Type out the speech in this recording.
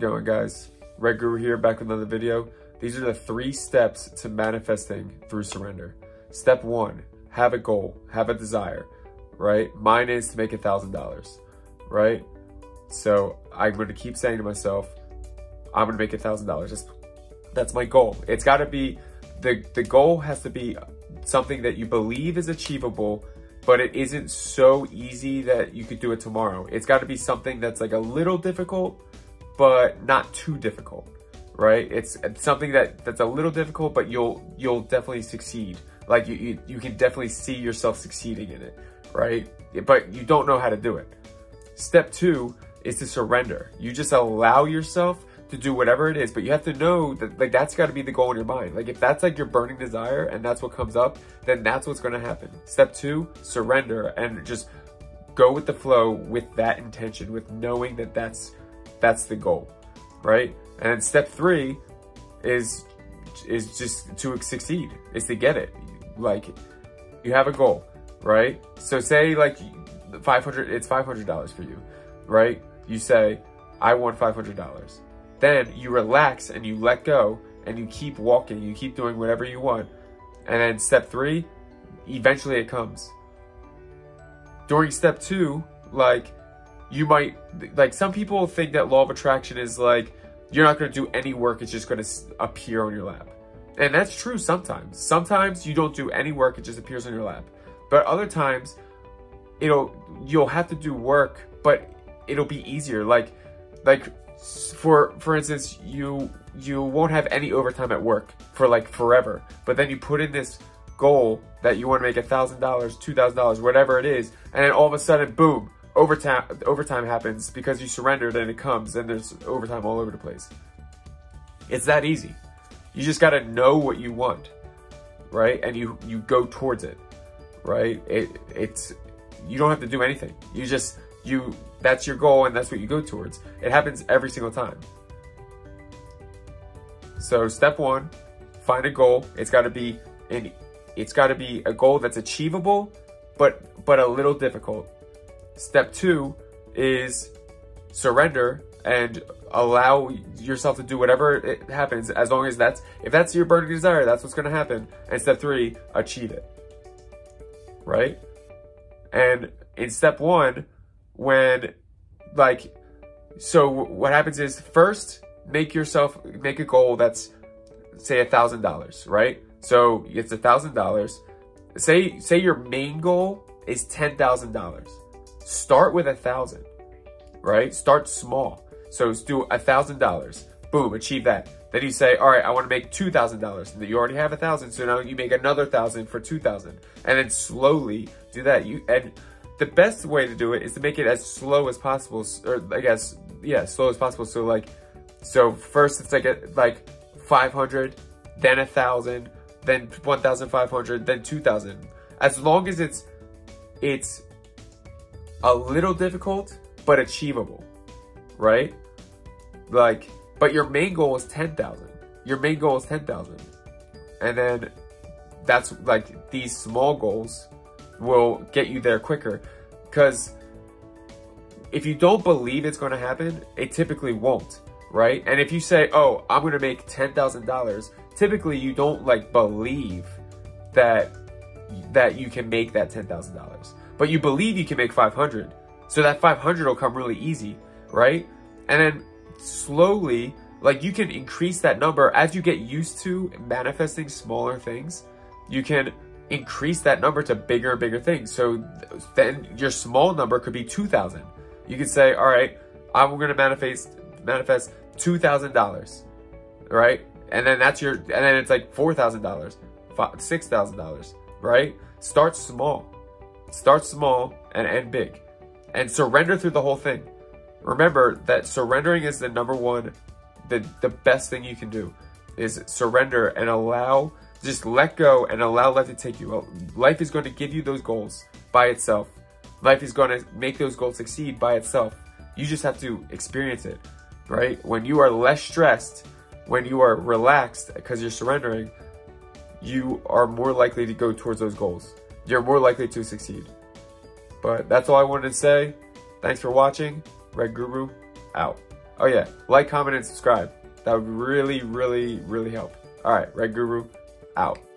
Going guys, Red Guru here, back with another video. These are the 3 steps to manifesting through surrender. Step 1, have a goal, have a desire, right? Mine is to make $1,000, right? So I'm going to keep saying to myself, I'm going to make $1,000. That's my goal. It's got to be, the goal has to be something that you believe is achievable, but it isn't so easy that you could do it tomorrow. It's got to be something that's like a little difficult, but not too difficult, right? It's something that's a little difficult, but you'll definitely succeed. Like you can definitely see yourself succeeding in it, right? But you don't know how to do it. Step 2 is to surrender. You just allow yourself to do whatever it is, but you have to know that like that's got to be the goal in your mind. Like if that's like your burning desire and that's what comes up, then that's what's going to happen. Step 2, surrender and just go with the flow with that intention, with knowing that that's the goal, right? And then step 3 is just to succeed, is to get it. Like you have a goal, right? So say like it's $500 for you, right? You say, I want $500. Then you relax and you let go and you keep walking, you keep doing whatever you want. And then step 3, eventually it comes. During step 2, like you might, like some people think that law of attraction is like, you're not going to do any work. It's just going to appear on your lap. And that's true sometimes. Sometimes you don't do any work. It just appears on your lap. But other times, you'll have to do work, but it'll be easier. Like for instance, you won't have any overtime at work for like forever. But then you put in this goal that you want to make $1,000, $2,000, whatever it is. And then all of a sudden, boom. Overtime happens because you surrendered and it comes, and there's overtime all over the place. It's that easy. You just got to know what you want, right? And you go towards it, right? It's you don't have to do anything. You just that's your goal and that's what you go towards. It happens every single time. So step 1, find a goal. It's got to be a goal that's achievable, but a little difficult. Step 2 is surrender and allow yourself to do whatever it happens, as long as if that's your burning desire, that's what's going to happen. And step 3, achieve it, right? And in step 1, so what happens is first make a goal that's say $1,000, right? So it's $1,000. Say your main goal is $10,000. Start with $1,000, right? Start small. So let's do $1,000. Boom, achieve that. Then you say, all right, I want to make $2,000. And you already have $1,000, so now you make another $1,000 for $2,000. And then slowly do that. And the best way to do it is to make it as slow as possible, or I guess, yeah, slow as possible. So so first it's like 500, then 1,000, then 1,500, then 2,000. As long as it's a little difficult, but achievable, right? But your main goal is 10,000. Your main goal is 10,000. And then that's like these small goals will get you there quicker. Because if you don't believe it's going to happen, it typically won't, right? And if you say, oh, I'm going to make $10,000, typically you don't believe that you can make that $10,000. But you believe you can make 500. So that 500 will come really easy, right? And then slowly, you can increase that number as you get used to manifesting smaller things. You can increase that number to bigger and bigger things. So then your small number could be 2,000. You could say, all right, I'm going to manifest $2,000, right? And then and then it's like $4,000, $6,000, right? Start small. Start small and end big, and surrender through the whole thing. Remember that surrendering is the number one, the best thing you can do is surrender and just let go and allow life to take you. Life is going to give you those goals by itself. Life is going to make those goals succeed by itself. You just have to experience it, right? When you are less stressed, when you are relaxed because you're surrendering, you are more likely to go towards those goals. You're more likely to succeed. But that's all I wanted to say. Thanks for watching. Red Guru out. Oh yeah, like, comment, and subscribe. That would really, really, really help. All right, Red Guru, out.